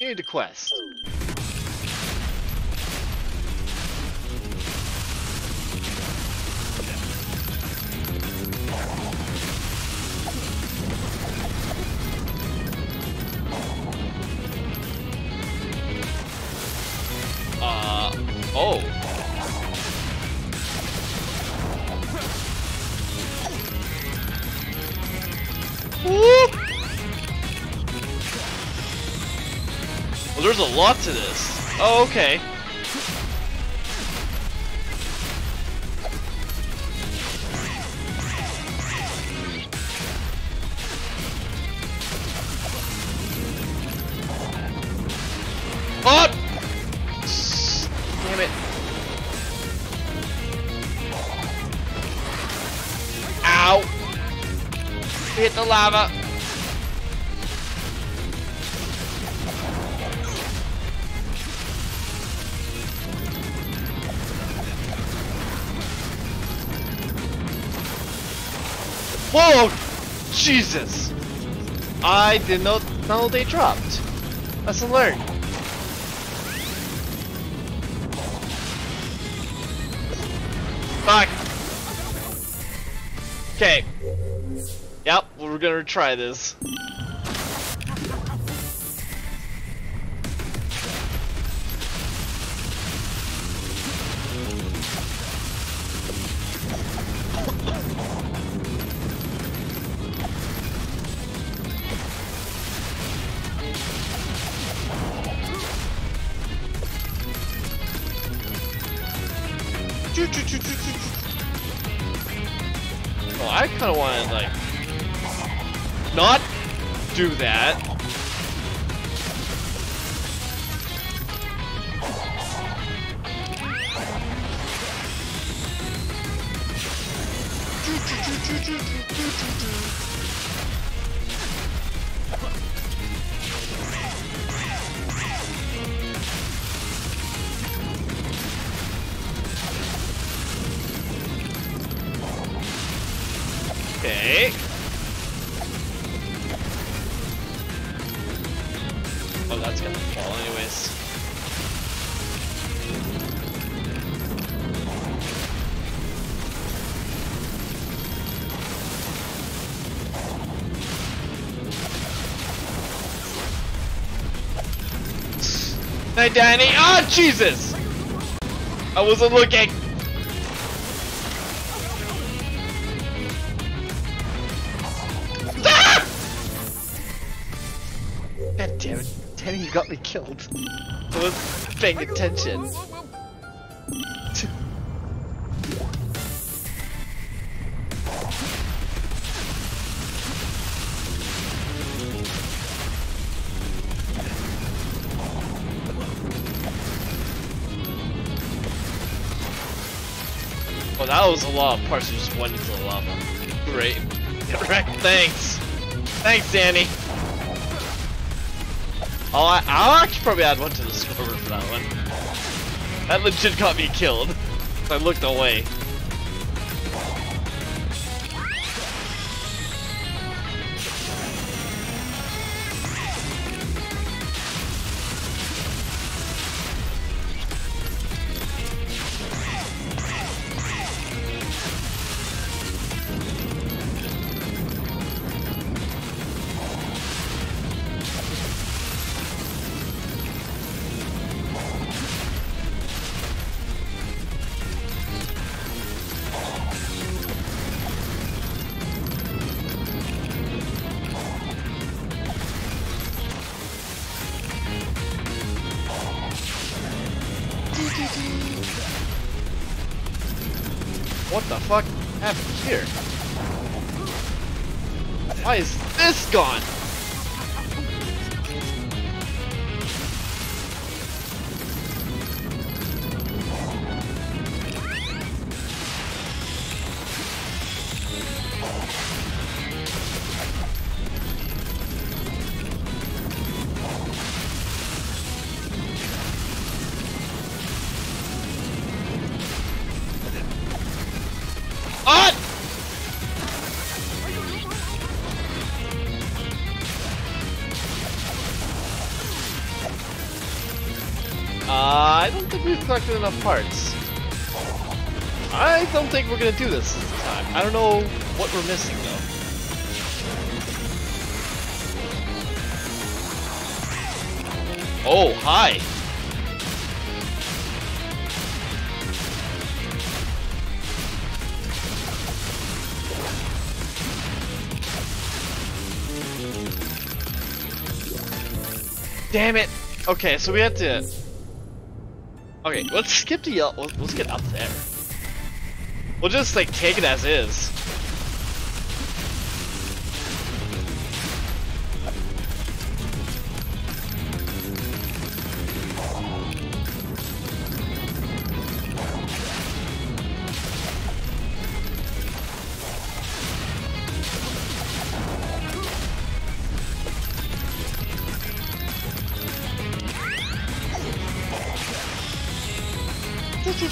Need a quest. Oh. Well, there's a lot to this. Oh, okay. Hit the lava. Whoa! Jesus! I did not know they dropped. Lesson learned. Fuck. Okay. Yep, we're gonna try this. Oh, I kinda wanna, like, not do that. Okay. Oh, that's gonna fall anyways. Night, Danny. Oh, Jesus! I wasn't looking. God damn it. Danny, you got me killed. I wasn't paying attention. Well, that was a lot of parts that just went into the lava. Great. Correct. Thanks. Thanks, Danny. Oh, I'll actually probably add one to the scoreboard for that one. That legit got me killed. I looked away. What the fuck happened here? Why is this gone? I don't think we've collected enough parts. I don't think we're gonna do this time. I don't know what we're missing though. Oh, hi! Damn it! Okay, so we have to... Okay, let's skip the yellow. Let's get up there. We'll just, like, take it as is.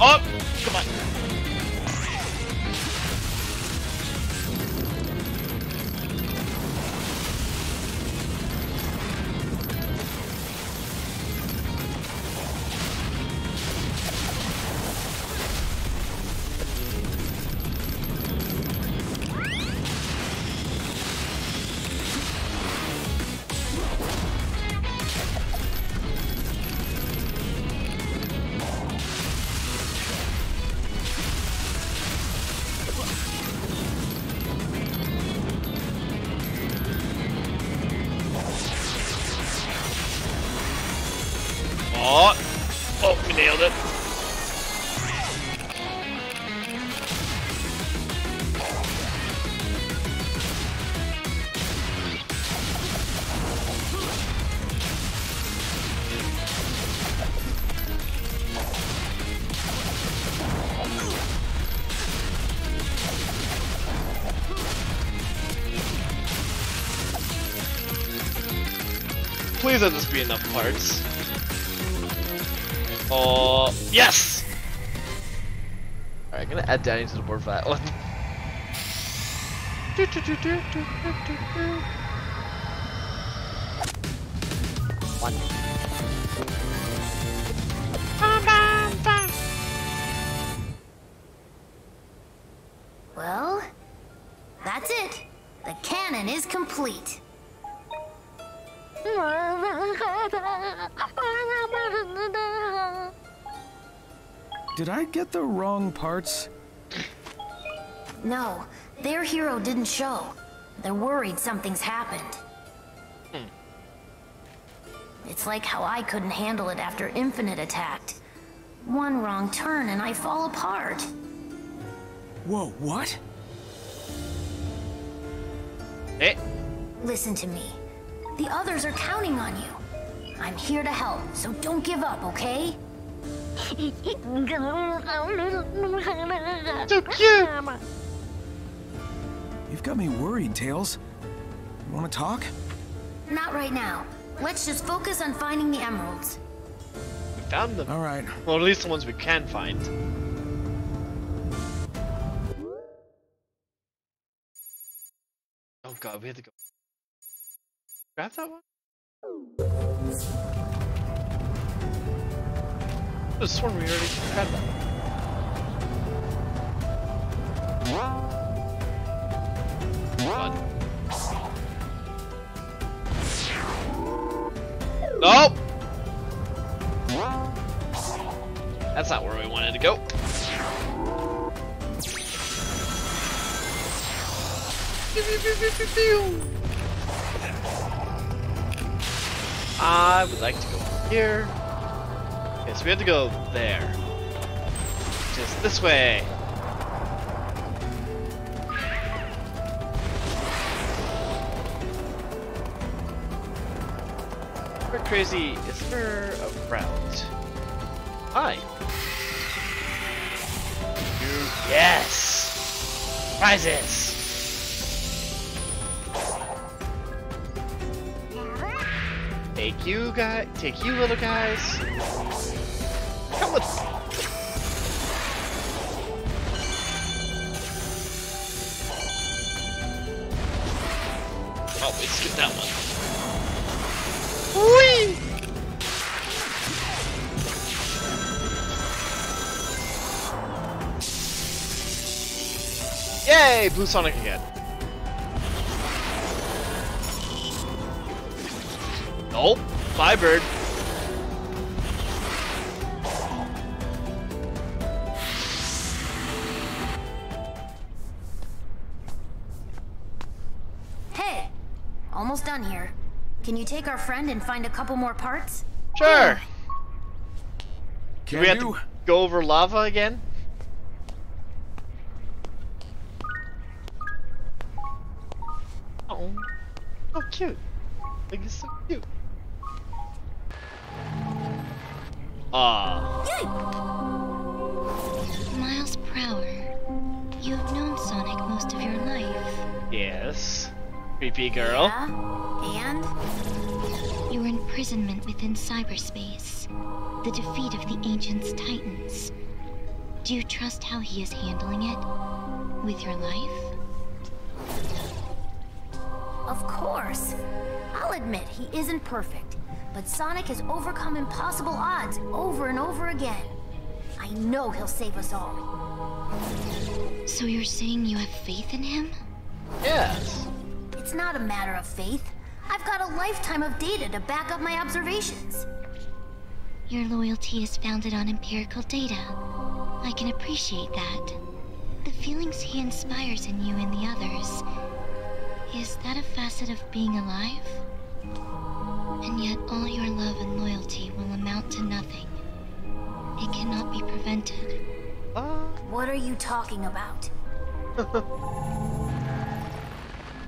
Up! Come on. Please let this be enough parts. Oh, yes! Alright, I'm gonna add Danny to the board for that one. Well, that's it. The cannon is complete. Did I get the wrong parts? No, their hero didn't show. They're worried something's happened. It's like how I couldn't handle it after Infinite attacked. One wrong turn and I fall apart. Whoa, what? Eh? Listen to me. The others are counting on you. I'm here to help, so don't give up, okay? So cute! You've got me worried, Tails. You wanna talk? Not right now. Let's just focus on finding the emeralds. We found them. Alright. Well, at least the ones we can find. Oh god, we have to go. Grab that one? I just swore we already grabbed that one. Nope! That's not where we wanted to go. I would like to go here. Okay, so we have to go there. Just this way. We're crazy. Is there a route? Hi. prizes! Take you guys, take you little guys. Come with me. Oh, wait, skip that one. Whee! Yay, Blue Sonic again. Oh, bye bird. Hey, almost done here. Can you take our friend and find a couple more parts? Sure. Can we have to go over lava again? Oh, so cute. Like, it's so cute. Miles per hour. You have known Sonic most of your life. Yes. Creepy girl. Yeah. And? Your imprisonment within cyberspace. The defeat of the ancients' titans. Do you trust how he is handling it? With your life? Of course. I'll admit he isn't perfect. But Sonic has overcome impossible odds over and over again. I know he'll save us all. So you're saying you have faith in him? Yes. It's not a matter of faith. I've got a lifetime of data to back up my observations. Your loyalty is founded on empirical data. I can appreciate that. The feelings he inspires in you and the others. Is that a facet of being alive? And yet all your love and loyalty will amount to nothing. It cannot be prevented. What are you talking about?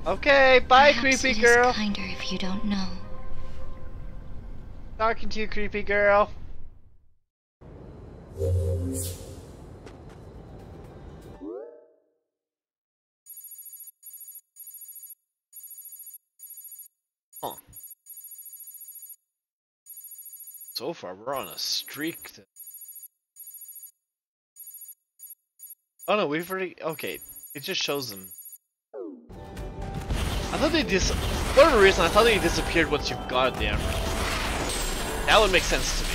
Okay, bye. Perhaps creepy girl. It's kinder if you don't know. Talking to you, creepy girl. So far, we're on a streak. Oh no, we've already. Okay, it just shows them. I thought they for whatever reason, I thought they disappeared once you've got the emerald. That would make sense to me.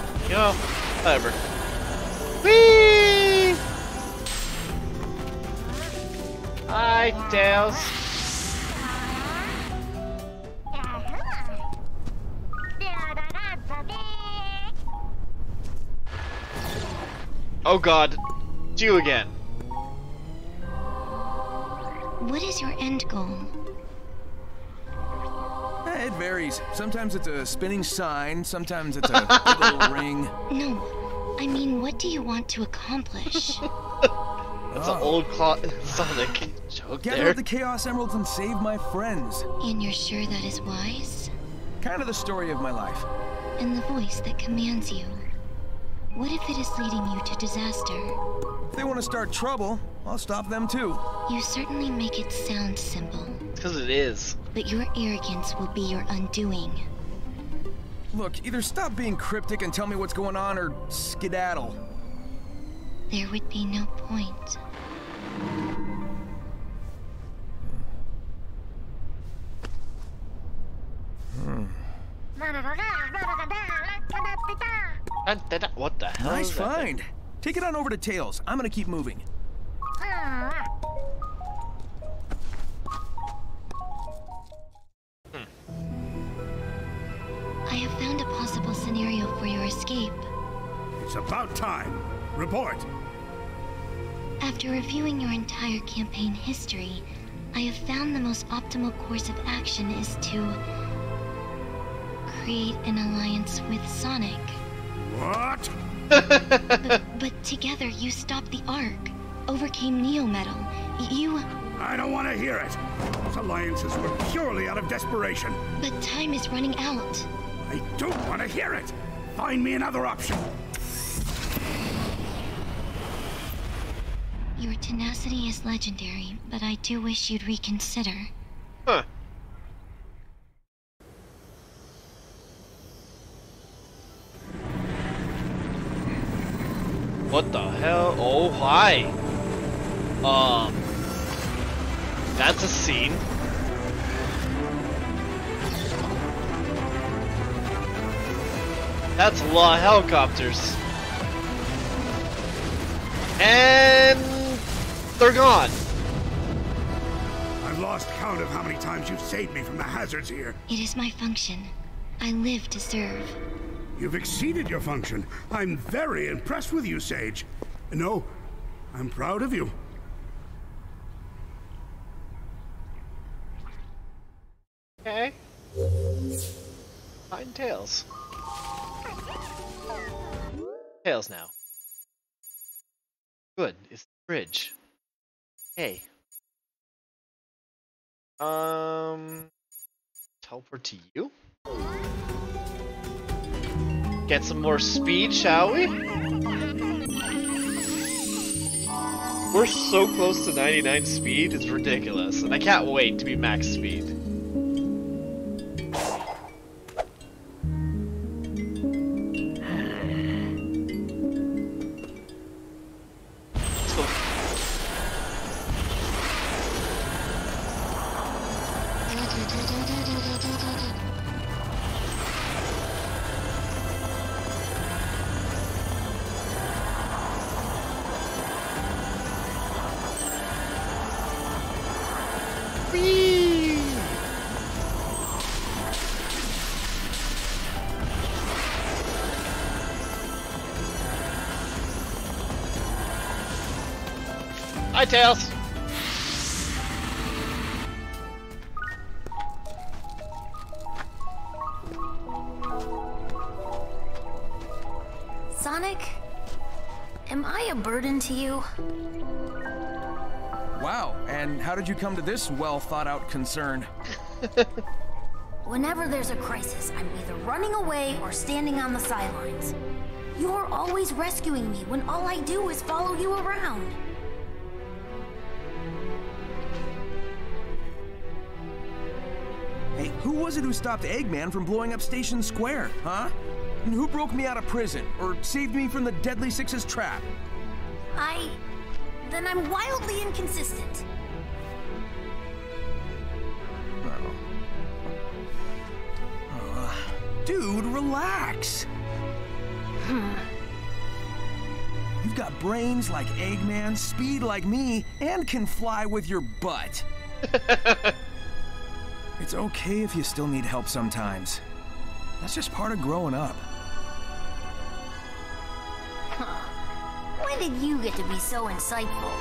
But, you know, whatever. Whee! Hi, Tails. Oh god, it's you again. What is your end goal? It varies. Sometimes it's a spinning sign, sometimes it's a little ring. No, I mean, what do you want to accomplish? That's an old Sonic joke. Gather the Chaos Emeralds and save my friends. And you're sure that is wise? Kind of the story of my life. And the voice that commands you. What if it is leading you to disaster? If they want to start trouble, I'll stop them too. You certainly make it sound simple. Because it is. But your arrogance will be your undoing. Look, either stop being cryptic and tell me what's going on, or skedaddle. There would be no point. What the hell? Nice find. Thing? Take it on over to Tails. I'm gonna keep moving. I have found a possible scenario for your escape. It's about time. Report. After reviewing your entire campaign history, I have found the most optimal course of action is to create an alliance with Sonic. What? but together you stopped the Ark, overcame Neo Metal. I don't want to hear it. Those alliances were purely out of desperation. But time is running out. I don't want to hear it. Find me another option. Your tenacity is legendary, but I do wish you'd reconsider. Huh. What the hell? Oh, hi! That's a scene. That's a lot of helicopters. And they're gone. I've lost count of how many times you've saved me from the hazards here. It is my function. I live to serve. You've exceeded your function. I'm very impressed with you, Sage. No, I'm proud of you. Okay. Hide tails. Tails now. Good, it's the bridge. Hey. Teleport to you? Get some more speed, shall we? We're so close to 99 speed, it's ridiculous. And I can't wait to be max speed. Hi, Tails! Sonic, am I a burden to you? Wow, and how did you come to this well-thought-out concern? Whenever there's a crisis, I'm either running away or standing on the sidelines. You're always rescuing me when all I do is follow you around. Who was it who stopped Eggman from blowing up Station Square, huh? And who broke me out of prison, or saved me from the Deadly Six's trap? Then I'm wildly inconsistent. Dude, relax! You've got brains like Eggman, speed like me, and can fly with your butt. It's okay if you still need help sometimes. That's just part of growing up. Huh. When did you get to be so insightful?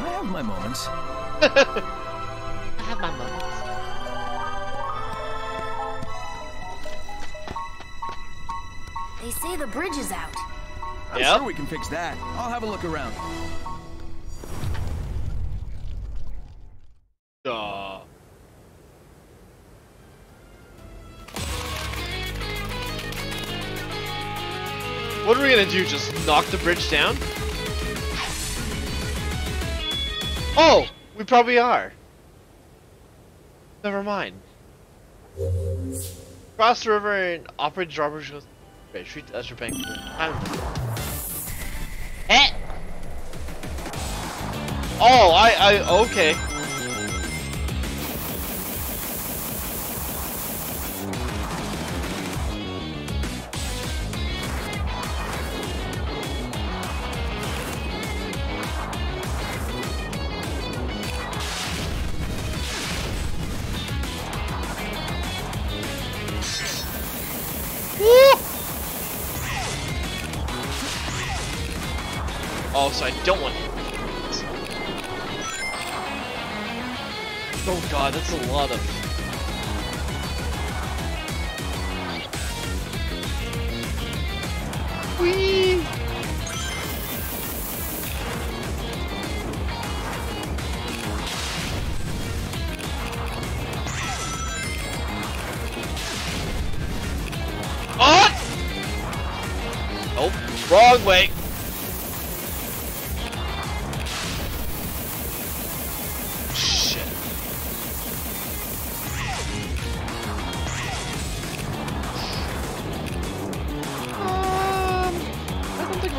I have my moments. I have my moments. They say the bridge is out. I'm sure we can fix that. I'll have a look around. What are we gonna do? Just knock the bridge down? Oh! We probably are. Never mind. Cross the river and operate the robbery goes to the bridge. Treat the usher bank. Eh! Oh, okay. So I don't want to hit this. Oh god, that's a lot of... Whee! Oh! Oh, wrong way!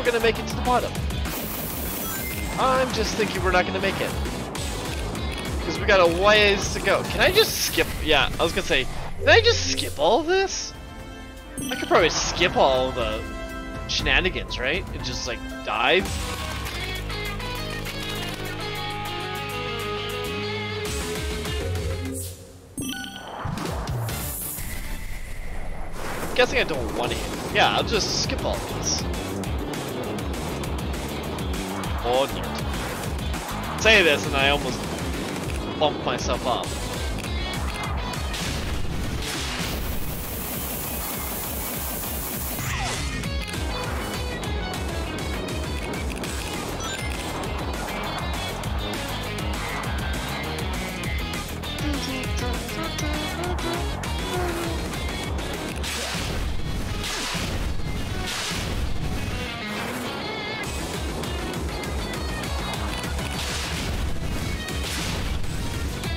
we're gonna make it to the bottom. I'm just thinking we're not gonna make it. Because we got a ways to go. Can I just skip? Yeah, I was gonna say, can I just skip all this? I could probably skip all the shenanigans, right? And just like dive. I'm guessing I don't want to hit. Yeah, I'll just skip all this. Oh, nerd. Say this and I almost bump myself up.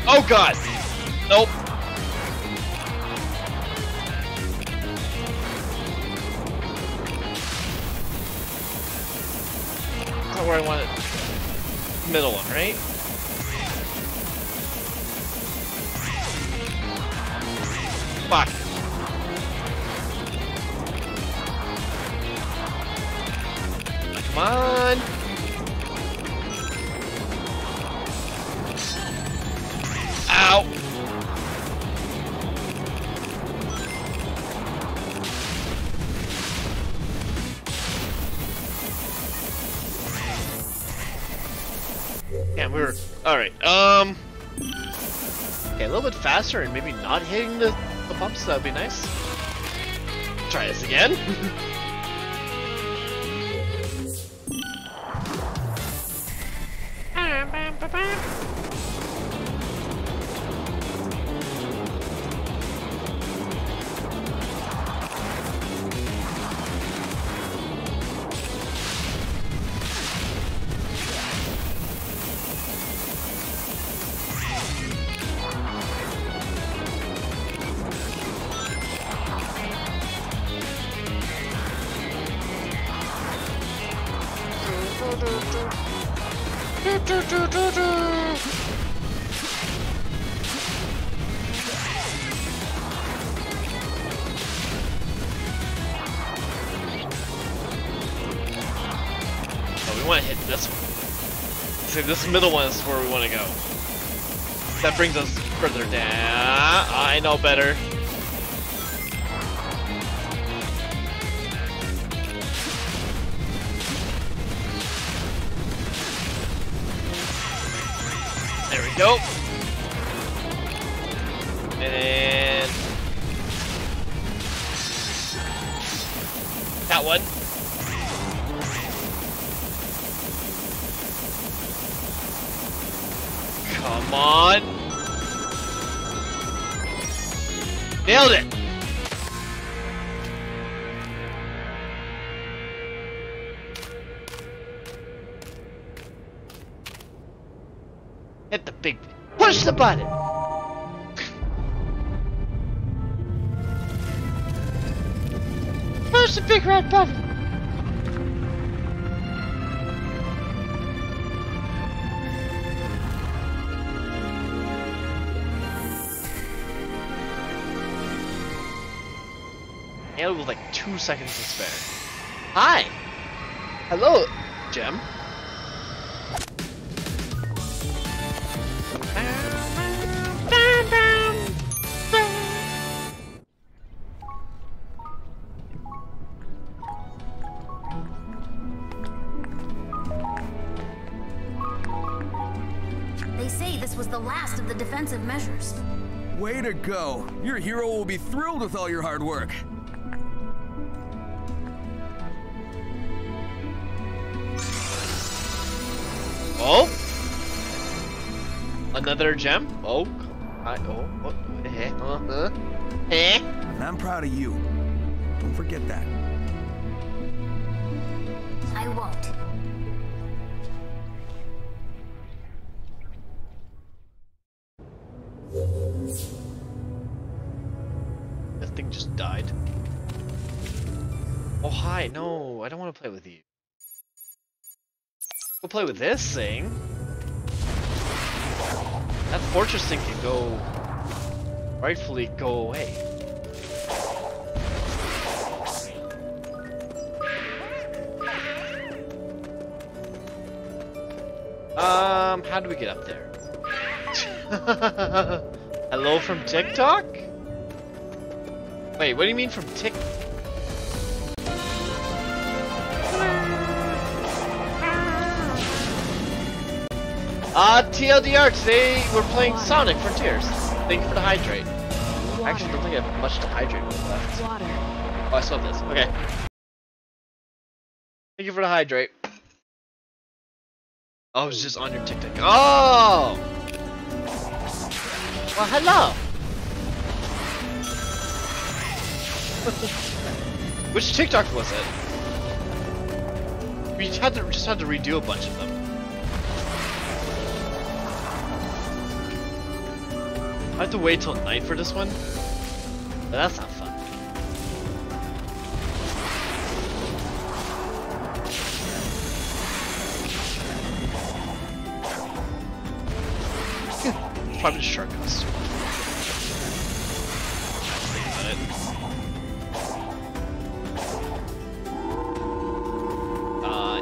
Oh god! Nope. That's not where I want it. Middle one, right? Fuck. Come on! Alright, okay, a little bit faster and maybe not hitting the bumps, that would be nice. Try this again. This middle one is where we want to go. That brings us further down. I know better. There we go. And that one. Come on! Nailed it! Hit the big... Push the button! Push the big red button! With like 2 seconds to spare. Hi! Hello, Gem. They say this was the last of the defensive measures. Way to go! Your hero will be thrilled with all your hard work. Oh, another gem. Oh, I'm proud of you. Don't forget that. I won't. That thing just died. Oh hi, no, I don't want to play with you. We'll play with this thing. That fortress thing can go... rightfully go away. How do we get up there? Hello from TikTok? Wait, what do you mean from TikTok? TLDR, today we're playing Sonic Frontiers. Thank you for the hydrate. I actually don't think I have much to hydrate with left. Oh, I still have this. Okay. Thank you for the hydrate. Oh, I was just on your TikTok. Oh! Well, hello! Which TikTok was it? We had to, just had to redo a bunch of them. I have to wait till night for this one? But that's not fun. Probably just shark costume.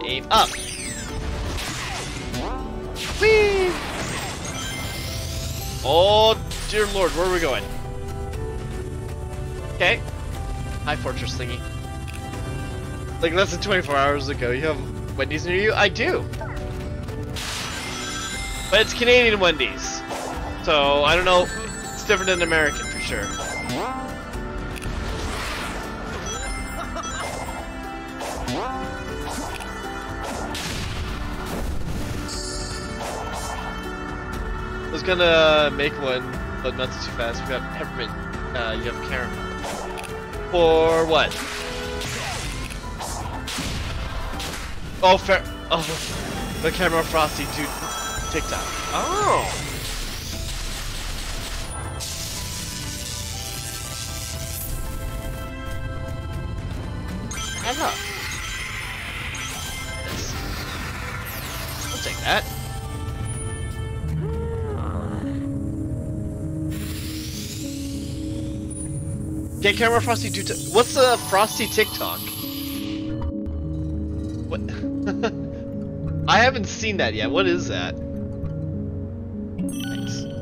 Aim up! Whee! Oh dear lord, where are we going? Okay. Hi fortress thingy. Like less than 24 hours ago, you have Wendy's near you? I do! But it's Canadian Wendy's. So, I don't know, it's different than American for sure. I was gonna make one, but not too fast. We have peppermint, you have caramel. For what? Oh, fair. Oh, the caramel frosty to TikTok. Oh! Hello. This. I'll take that. Get camera frosty do what's a frosty TikTok? What? I haven't seen that yet. What is that? Thanks.